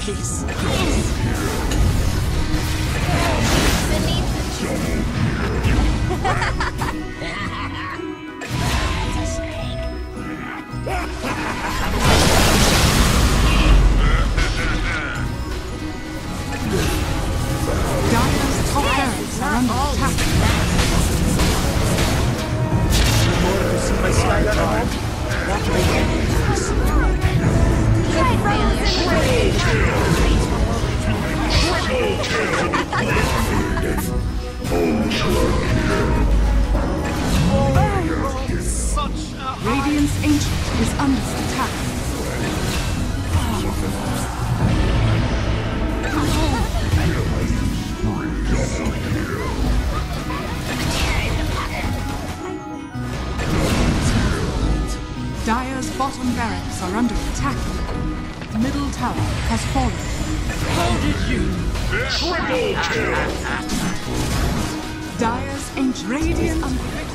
Peace. Dire's bottom barracks are under attack. The middle tower has fallen. How did you? Triple kill! Dire's ancient radiant